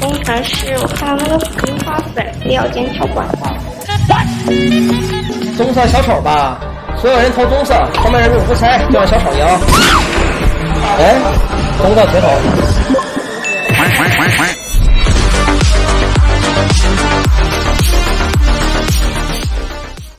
工程师，我看那个葵花粉料间跳广告。棕色小丑吧，所有人投棕色，后面人有福财，就让小丑赢。哎，棕色铁头。